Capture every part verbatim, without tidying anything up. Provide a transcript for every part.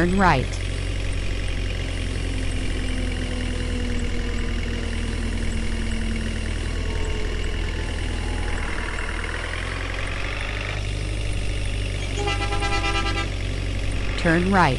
Turn right. turn right.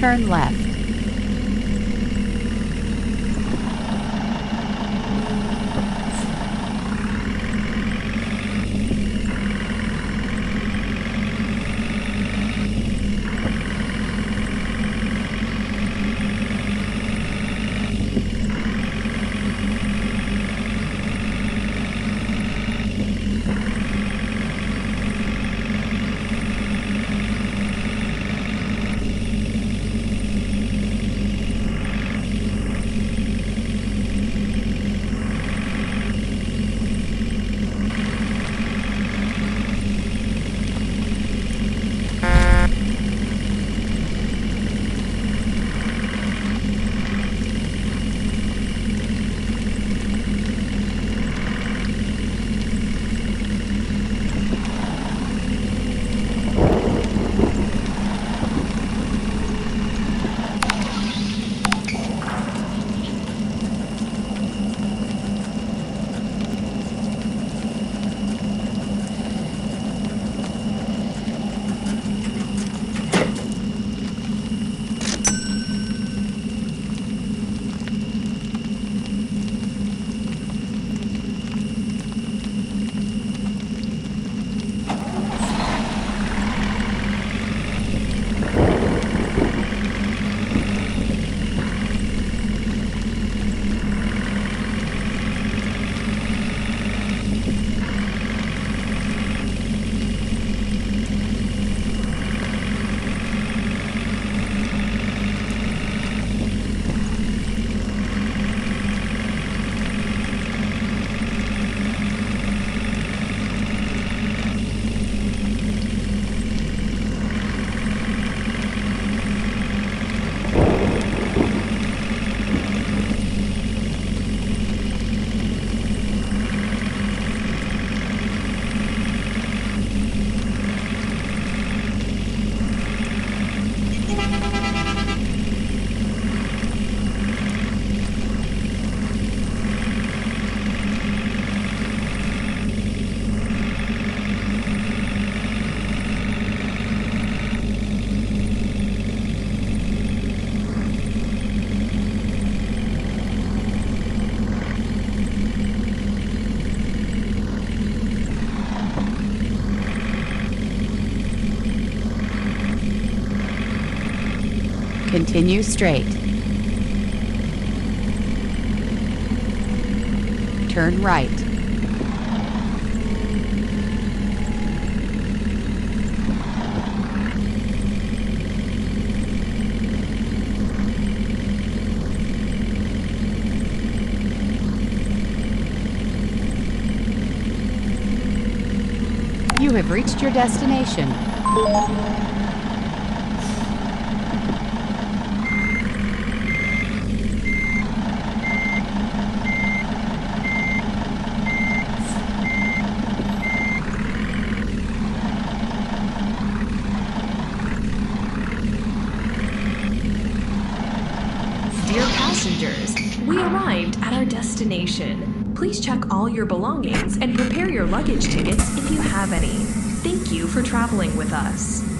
Turn left. Continue straight. Turn right. You have reached your destination. Please check all your belongings and prepare your luggage tickets if you have any. Thank you for traveling with us.